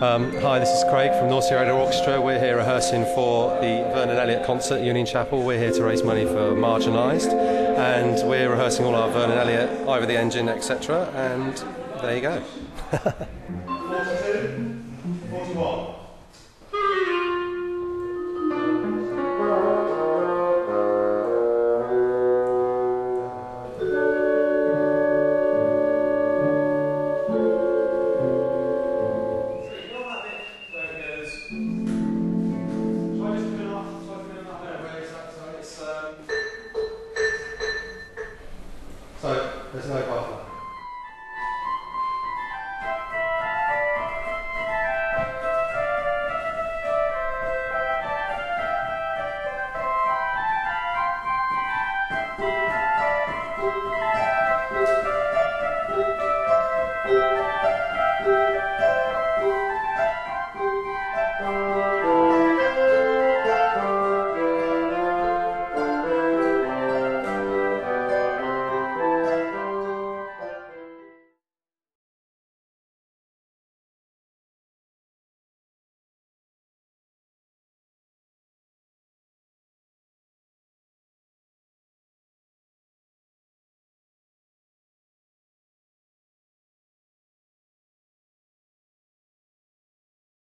Hi, this is Craig from North Sea Radio Orchestra. We're here rehearsing for the Vernon Elliott concert at Union Chapel. We're here to raise money for Marginalised, and we're rehearsing all our Vernon Elliott, Ivor the Engine, etc. And there you go.